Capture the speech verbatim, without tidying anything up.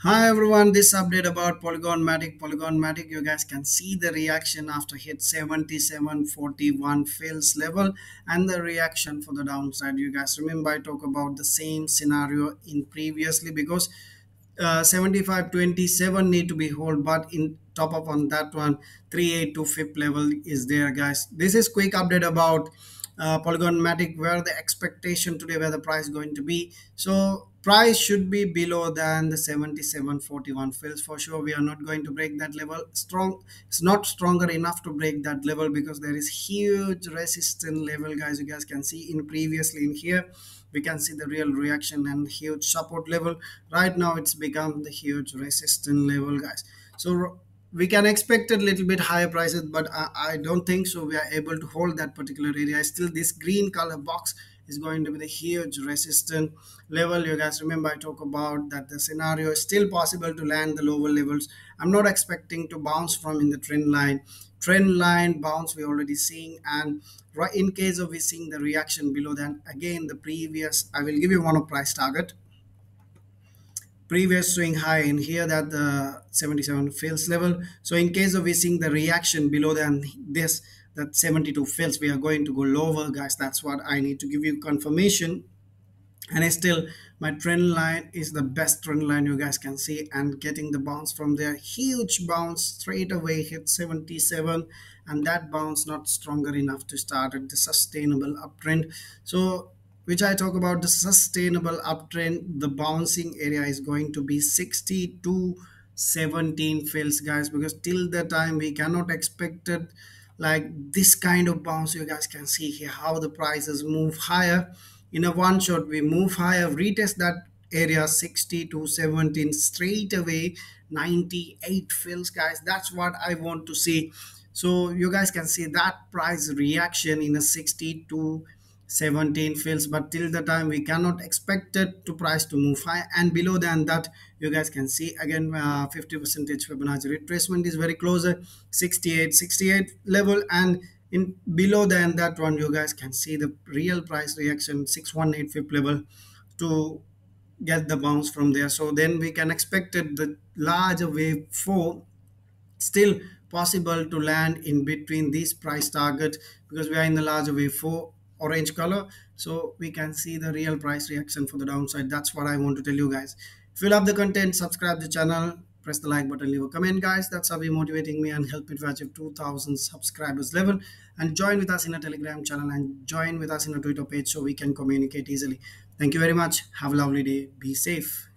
Hi everyone, this update about Polygon Matic. Polygon Matic, you guys can see the reaction after hit seventy-seven forty-one fails level and the reaction for the downside. You guys remember I talk about the same scenario in previously because uh, seventy-five twenty-seven need to be hold, but in top up on that one three eighty-two F I P level is there, guys. This is quick update about uh, Polygon Matic, where the expectation today where the price going to be. So price should be below than the seventy-seven forty-one fills for sure. We are not going to break that level strong. It's not stronger enough to break that level because there is huge resistance level, guys. You guys can see in previously in here, we can see the real reaction and huge support level. Right now it's become the huge resistance level, guys. So we can expect a little bit higher prices, but I, I don't think so we are able to hold that particular area. Still this green color box is going to be the huge resistance level. You guys remember I talk about that the scenario is still possible to land the lower levels. I'm not expecting to bounce from in the trend line. Trend line bounce we're already seeing, and right in case of we seeing the reaction below, then again the previous, I will give you one of price target. Previous swing high in here that the seventy-seven fails level. So in case of we seeing the reaction below than this, that seventy-two fails, we are going to go lower, guys. That's what I need to give you confirmation. And it's still my trend line is the best trend line you guys can see, and getting the bounce from there, huge bounce straight away hit seventy-seven, and that bounce not stronger enough to start at the sustainable uptrend. So which I talk about the sustainable uptrend, the bouncing area is going to be sixty-two seventeen fails, guys, because till the time we cannot expect it like this kind of bounce. You guys can see here how the prices move higher in a one shot. We move higher, retest that area sixty-two seventeen, straight away ninety-eight fills, guys. That's what I want to see. So you guys can see that price reaction in a sixty-two seventeen fills, but till the time we cannot expect it to price to move high and below than that. You guys can see again uh, fifty percentage Fibonacci retracement is very closer sixty-eight sixty-eight level, and in below than that one you guys can see the real price reaction six eighteen F I P level to get the bounce from there. So then we can expect it the larger wave four still possible to land in between these price target, because we are in the larger wave four orange color, so we can see the real price reaction for the downside. That's what I want to tell you guys. If you love the content, subscribe the channel, press the like button, leave a comment, guys. That's how you're motivating me and help me to achieve two thousand subscribers level. And join with us in a Telegram channel and join with us in a Twitter page so we can communicate easily. Thank you very much. Have a lovely day. Be safe.